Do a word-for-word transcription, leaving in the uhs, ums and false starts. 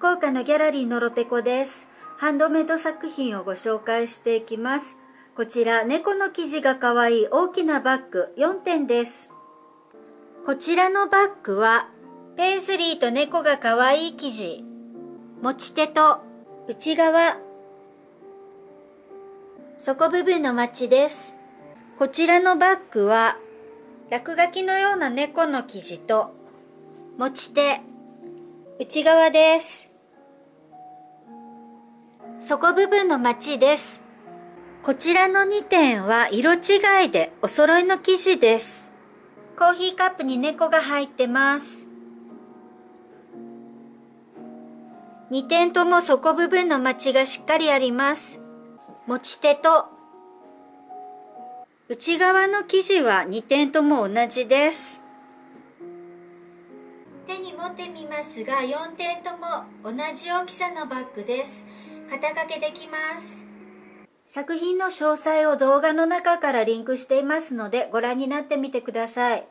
福岡のギャラリーのろぺこです。ハンドメイド作品をご紹介していきます。こちら猫の生地がかわいい大きなバッグよんてんです。こちらのバッグはペンスリーと猫がかわいい生地、持ち手と内側底部分のマチです。こちらのバッグは落書きのような猫の生地と持ち手内側です。底部分のマチです。こちらのにてんは色違いでお揃いの生地です。コーヒーカップに猫が入ってます。にてんとも底部分のマチがしっかりあります。持ち手と内側の生地はにてんとも同じです。手に持ってみますがよんてんとも同じ大きさのバッグです。肩掛けできます。作品の詳細を動画の中からリンクしていますのでご覧になってみてください。